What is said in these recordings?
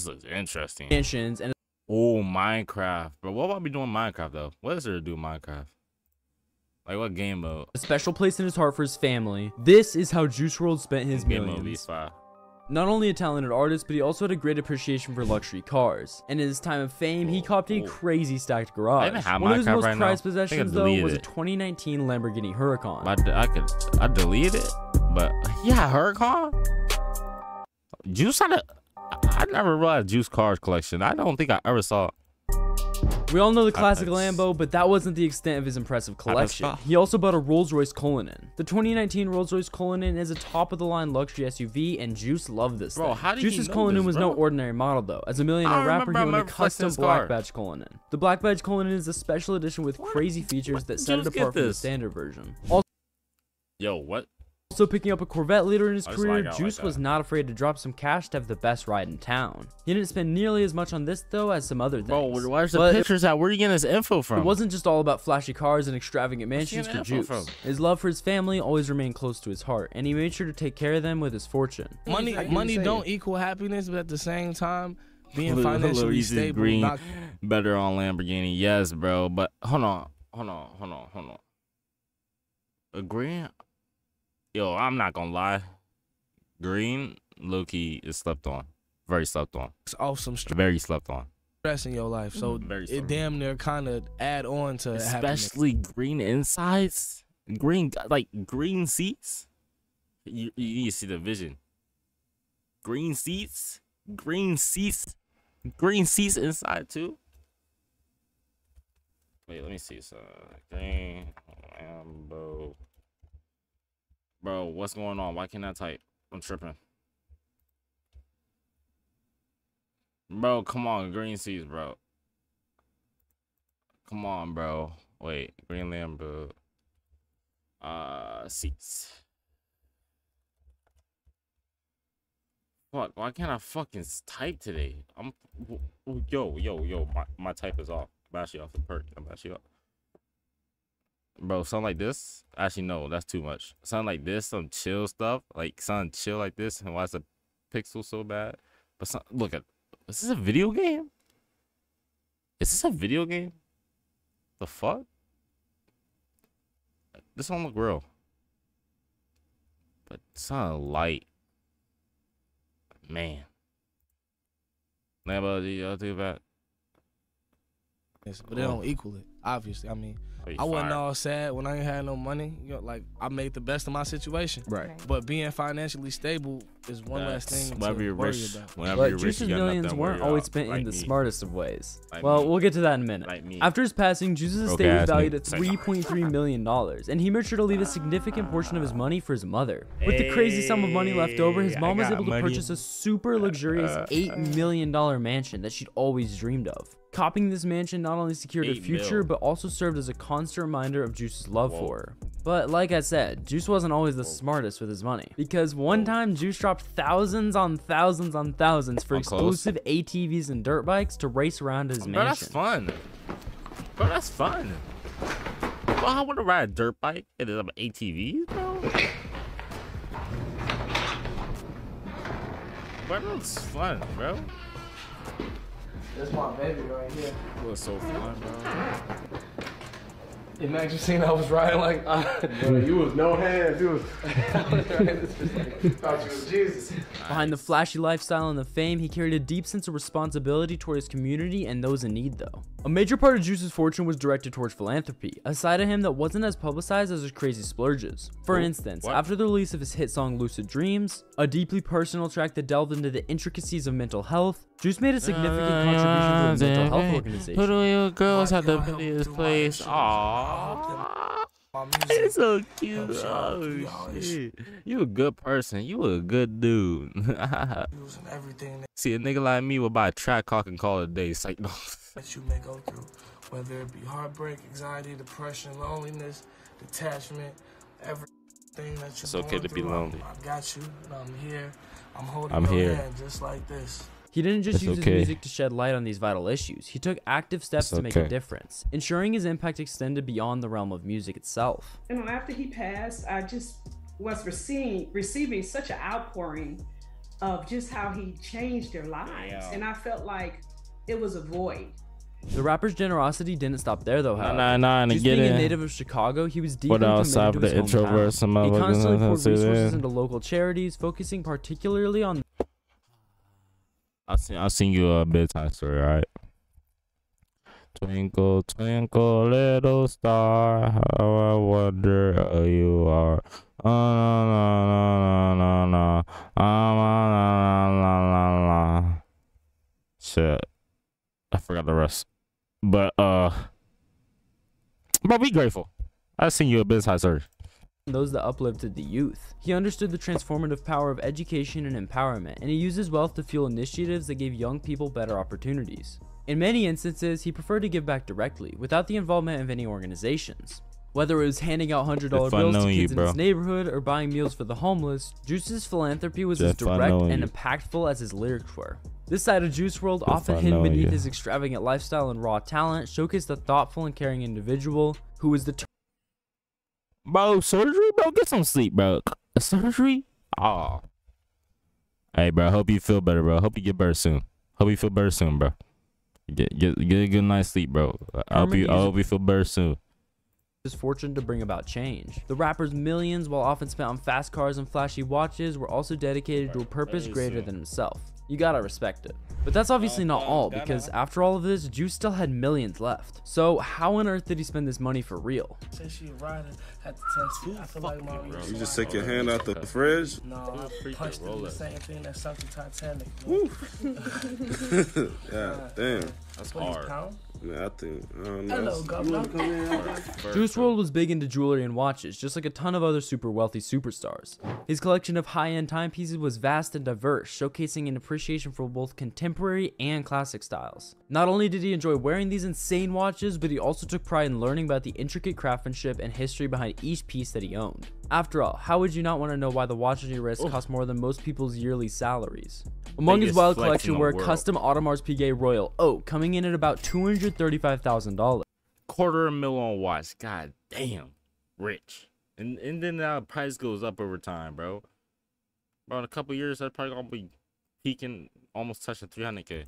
This looks interesting. And oh, Minecraft. But what about me doing Minecraft though? What is there to do in Minecraft? Like what game mode? A special place in his heart for his family. This is how Juice WRLD spent his millions. Not only a talented artist, but he also had a great appreciation for luxury cars. And in his time of fame, he copped a crazy stacked garage. One of his most prized possessions, though, was a 2019 Lamborghini Huracan. I deleted it, but yeah, Huracan? Juice had a... I never realized Juice cars collection. I don't think I ever saw... We all know the classic Lambo, but that wasn't the extent of his impressive collection. He also bought a Rolls Royce Cullinan. The 2019 Rolls Royce Cullinan is a top-of-the-line luxury SUV, and Juice loved this thing. Juice's Cullinan was no ordinary model, though. As a millionaire rapper, he owned a custom Black Badge Cullinan. The Black Badge Cullinan is a special edition with crazy features that set it apart from the standard version. Also picking up a Corvette later in his career, Juice was not afraid to drop some cash to have the best ride in town. He didn't spend nearly as much on this, though, as some other things. Bro, where's the pictures at? Where are you getting this info from? It wasn't just all about flashy cars and extravagant mansions for Juice. His love for his family always remained close to his heart, and he made sure to take care of them with his fortune. Money don't equal happiness, but at the same time, being financially stable. Better on Lamborghini, yes, bro. But hold on. Agreeing. Yo, I'm not gonna lie. Green, low-key, is slept on. Very slept on. It's awesome stress. Very slept on. Stress in your life, so it damn near kind of add on to especially happiness. Green insides, green like green seats. You need to see the vision. Green seats inside too. Wait, let me see some green Lambo. Bro, what's going on? Why can't I type? I'm tripping. Bro, come on. Green seats, bro. Come on, bro. Wait. Green Lambo. Seats. Fuck. Why can't I fucking type today? Yo. My type is off. I'm actually off the perk. I'm actually off. Bro, something like this? Actually, no, that's too much. Something like this, some chill stuff. Like, something chill like this. And why is the pixel so bad? But some, look at... Is this a video game? Is this a video game? The fuck? This don't look real. But something light. Man. Lambo, do y'all think about... But they don't equal it, obviously. I mean, I wasn't all sad when I ain't had no money. You know, like I made the best of my situation. Right. But being financially stable is one less thing to worry about. But Juice's millions weren't always spent in the smartest of ways. Well, we'll get to that in a minute. After his passing, Juice's estate was valued at $3.3 million, and he made sure to leave a significant portion of his money for his mother. With the crazy sum of money left over, his mom was able to purchase a super luxurious $8 million mansion that she'd always dreamed of. Copying this mansion not only secured her future, but also served as a constant reminder of Juice's love for her. But like I said, Juice wasn't always the smartest with his money, because one time Juice dropped thousands on thousands on thousands for exclusive ATVs and dirt bikes to race around his mansion. That's fun. Bro, that's fun. Well, I want to ride a dirt bike and an ATV, bro. Bro, that's fun, bro. That's my baby right here. It was so fun, bro. Imagine seeing I was riding like you was no hands. You was. Thought you was Jesus. Behind the flashy lifestyle and the fame, he carried a deep sense of responsibility toward his community and those in need, though. A major part of Juice's fortune was directed towards philanthropy, a side of him that wasn't as publicized as his crazy splurges. For instance, after the release of his hit song "Lucid Dreams," a deeply personal track that delved into the intricacies of mental health, Juice made a significant contribution to the mental health organization. Who do you girls have to be in this place? Aww. It's so cute. Oh, shit. You a good person. You a good dude. See, a nigga like me would buy a track clock and call it a day. It's like, no. That you may go through, whether it be heartbreak, anxiety, depression, loneliness, detachment, everything that you. It's okay to be lonely. I got you. I'm here. I'm holding. I'm here. Hand just like this. He didn't just use his music to shed light on these vital issues. He took active steps to make a difference, ensuring his impact extended beyond the realm of music itself. And after he passed, I just was receiving such an outpouring of just how he changed their lives. Yeah. And I felt like it was a void. The rapper's generosity didn't stop there, though. However, just being a native of Chicago, he was deeply committed to his hometown. He constantly poured resources into local charities, focusing particularly on. I'll sing you a bedtime story, all right? Twinkle, twinkle, little star, how I wonder how you are. Shit, I forgot the rest. But be grateful. I'll sing you a bedtime story. Those that uplifted the youth. He understood the transformative power of education and empowerment, and he used his wealth to fuel initiatives that gave young people better opportunities. In many instances, he preferred to give back directly, without the involvement of any organizations. Whether it was handing out $100 bills to kids in his neighborhood or buying meals for the homeless, Juice's philanthropy was as direct and impactful as his lyrics were. This side of Juice WRLD, often hidden beneath his extravagant lifestyle and raw talent, showcased a thoughtful and caring individual who was determined. Bro, surgery, bro, get some sleep, bro. A surgery? Oh. Hey, bro, hope you feel better, bro. Hope you get better soon. Hope you feel better soon, bro. Get a good night's sleep, bro. I hope you feel better soon. His fortune to bring about change. The rapper's millions, while often spent on fast cars and flashy watches, were also dedicated to a purpose greater than himself. You gotta respect it. But that's obviously not all, because after all of this, Juice still had millions left. So how on earth did he spend this money for real? You just take your hand out the fridge? No, I punched the same thing that sunk the Titanic. Yeah, damn. That's hard. Yeah, I think, Juice WRLD was big into jewelry and watches, just like a ton of other super wealthy superstars. His collection of high-end timepieces was vast and diverse, showcasing an appreciation for both contemporary and classic styles. Not only did he enjoy wearing these insane watches, but he also took pride in learning about the intricate craftsmanship and history behind each piece that he owned. After all, how would you not want to know why the watch on your wrist cost more than most people's yearly salaries? Among his wild collection were a custom Audemars Piguet Royal Oak, coming in at about $235,000. $250,000 on watch. God damn. Rich. And then the price goes up over time, bro. Bro, in a couple years, that's probably going to be peaking, almost touching $300K.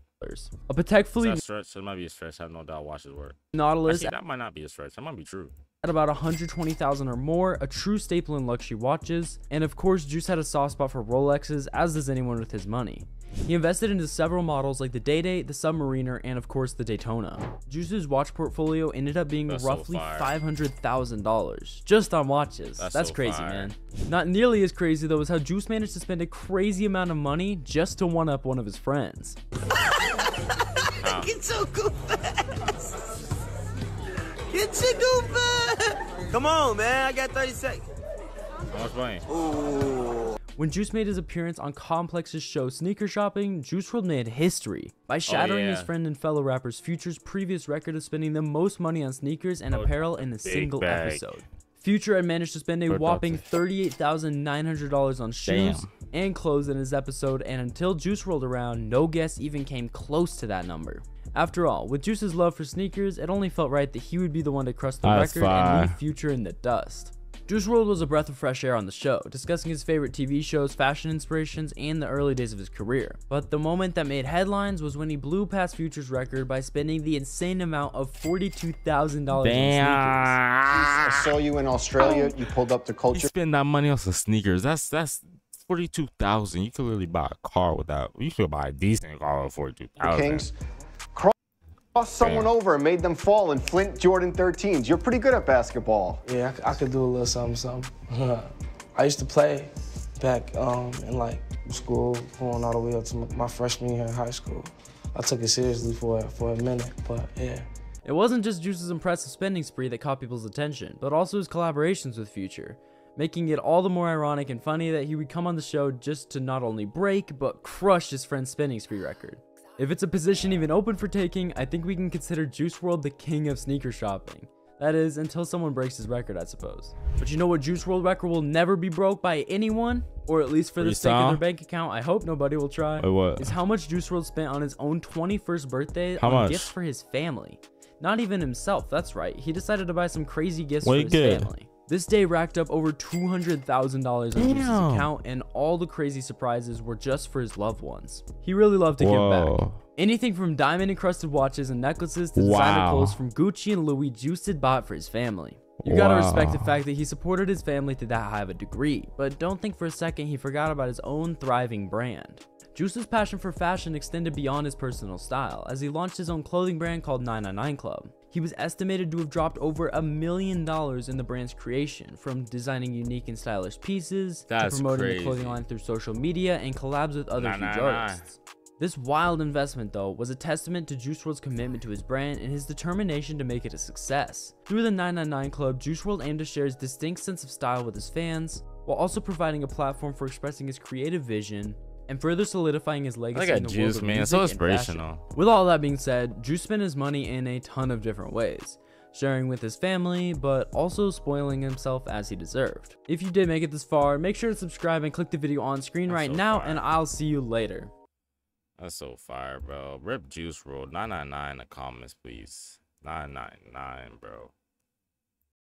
A Patek Philippe. That might be a stretch. I have no doubt watches work. Nautilus. That might not be a stretch. That might be true. At about $120,000 or more, a true staple in luxury watches, and of course Juice had a soft spot for Rolexes, as does anyone with his money. He invested into several models like the Day-Date, the Submariner, and of course the Daytona. Juice's watch portfolio ended up being roughly $500,000 just on watches. That's crazy, man. Not nearly as crazy though is how Juice managed to spend a crazy amount of money just to one-up one of his friends. It's so cool. Get your goober! Come on, man, I got 30 seconds. How much money? Ooh. When Juice made his appearance on Complex's show Sneaker Shopping, Juice WRLD made history by shattering his friend and fellow rapper's Future's previous record of spending the most money on sneakers and apparel in a single episode. Future had managed to spend a whopping $38,900 on shoes and clothes in his episode, and until Juice WRLD around, no guest even came close to that number. After all, with Juice's love for sneakers, it only felt right that he would be the one to crush the record and leave Future in the dust. Juice WRLD was a breath of fresh air on the show, discussing his favorite TV shows, fashion inspirations, and the early days of his career. But the moment that made headlines was when he blew past Future's record by spending the insane amount of $42,000 in sneakers. I saw you in Australia. You pulled up the culture. You spend that money on some sneakers. That's $42,000. You could really buy a car with that. You could buy a decent car with $42,000. Crossed someone over and made them fall in Flint Jordan 13s. You're pretty good at basketball. Yeah, I could do a little something, something. I used to play back in like school, going all the way up to my freshman year in high school. I took it seriously for a minute, but yeah. It wasn't just Juice's impressive spending spree that caught people's attention, but also his collaborations with Future, making it all the more ironic and funny that he would come on the show just to not only break, but crush his friend's spending spree record. If it's a position even open for taking, I think we can consider Juice WRLD the king of sneaker shopping. That is, until someone breaks his record, I suppose. But you know what Juice WRLD record will never be broke by anyone? Or at least for the sake of their bank account, I hope nobody will try. Wait, what? Is how much Juice WRLD spent on his own 21st birthday on gifts for his family. Not even himself, that's right. He decided to buy some crazy gifts for his family. This day racked up over $200,000 on Juice's account, and all the crazy surprises were just for his loved ones. He really loved to give back. Anything from diamond-encrusted watches and necklaces to designer clothes from Gucci and Louis, Juice had bought for his family. You gotta respect the fact that he supported his family to that high of a degree, but don't think for a second he forgot about his own thriving brand. Juice's passion for fashion extended beyond his personal style, as he launched his own clothing brand called 999 Club. He was estimated to have dropped over $1 million in the brand's creation, from designing unique and stylish pieces to promoting the clothing line through social media and collabs with other huge artists. This wild investment, though, was a testament to Juice WRLD's commitment to his brand and his determination to make it a success. Through the 999 Club, Juice WRLD aimed to share his distinct sense of style with his fans, while also providing a platform for expressing his creative vision and further solidifying his legacy in the world of music and fashion. It's so inspirational. With all that being said, Juice spent his money in a ton of different ways, sharing with his family, but also spoiling himself as he deserved. If you did make it this far, make sure to subscribe and click the video on screen right now, and I'll see you later. That's so fire, bro. Rip Juice WRLD. 999 in the comments, please. 999, bro.